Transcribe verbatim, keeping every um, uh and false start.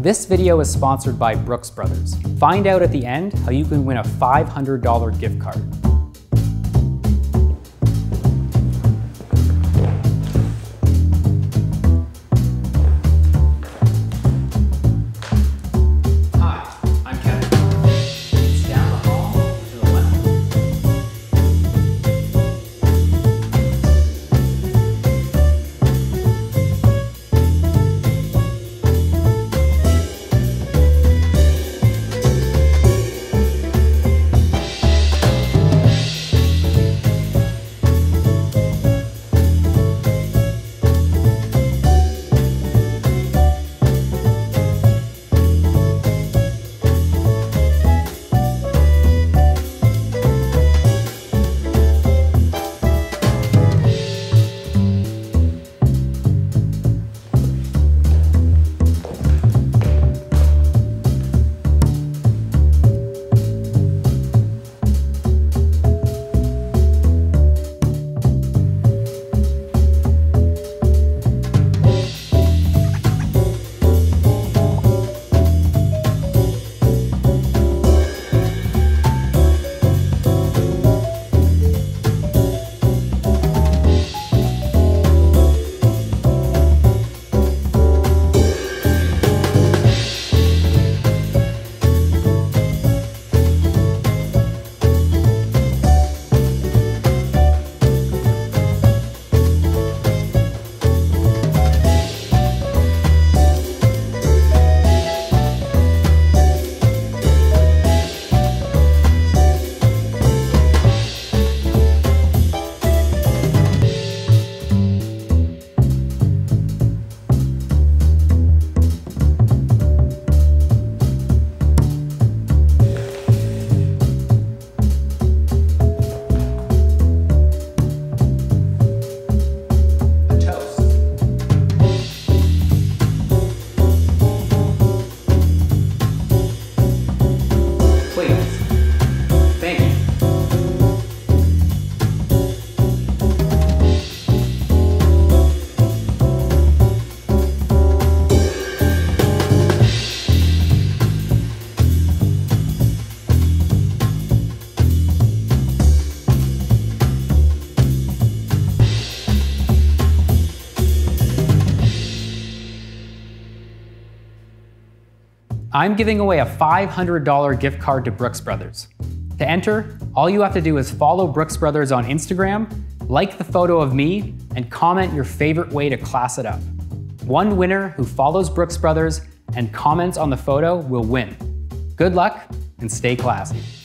This video is sponsored by Brooks Brothers. Find out at the end how you can win a five hundred dollar gift card. I'm giving away a five hundred dollar gift card to Brooks Brothers. To enter, all you have to do is follow Brooks Brothers on Instagram, like the photo of me, and comment your favorite way to class it up. One winner who follows Brooks Brothers and comments on the photo will win. Good luck and stay classy.